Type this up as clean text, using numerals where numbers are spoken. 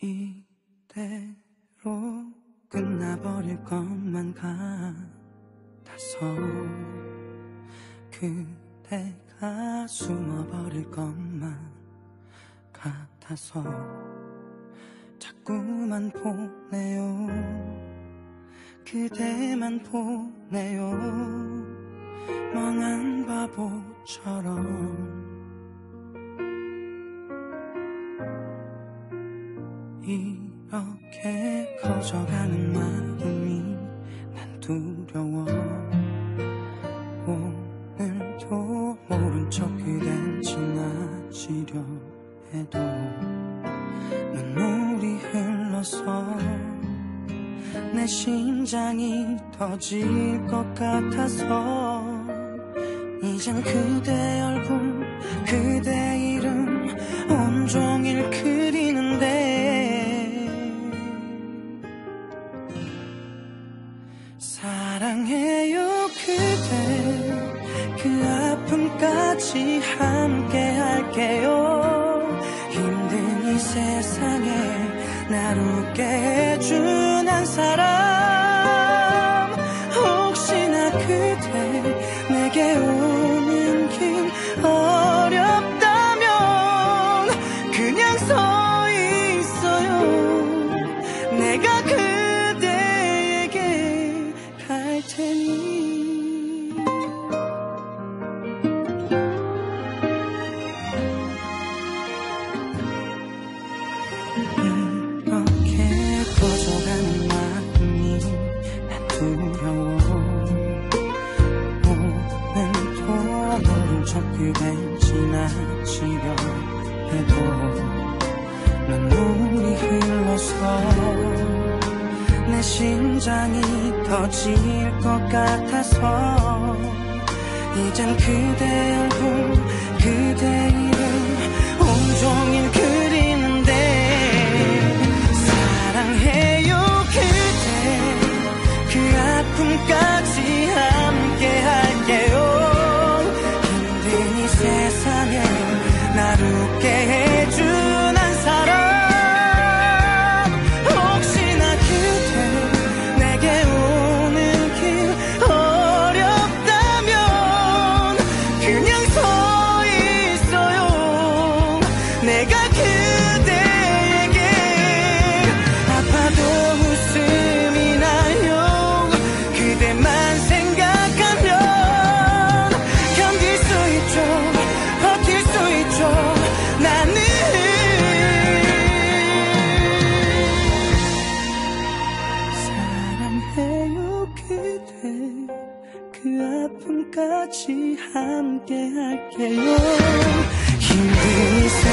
이대로 끝나버릴 것만 같아서 그대가 숨어버릴 것만 같아서 자꾸만 보내요. 그대만 보내요. 멍한 바보처럼 이렇게 커져가는 마음이 난 두려워. 오늘도 모른 척 그댄 지나치려 해도 눈물이 흘러서 내 심장이 터질 것 같아서 이젠 그대 얼굴 그대 이름 온종일 그리는데 사랑해요 그대 그 아픔까지 함께 할게요. 힘든 이 세상에 날 웃게 해준 한 사람 혹시나 그대 내게 오는 길 어렵다면 그냥 서 있어요. 내가 그댄 지나치려 해도 눈물이 흘러서 내 심장이 터질 것 같아서 이젠 그대 얼굴 그대 이름 온종일 그리는데 사랑해요 그대 그 아픔까지 함께 할게요. 세상에 날 웃게 해준 한 사람 혹시나 그대 내게 오는 길 어렵다면 그냥 서 있어요. 내가 그대에게 아파도 웃음이 나요. 그대만 생각하면 견딜 수 있죠. 아픔까지 함께 할게요. 힘든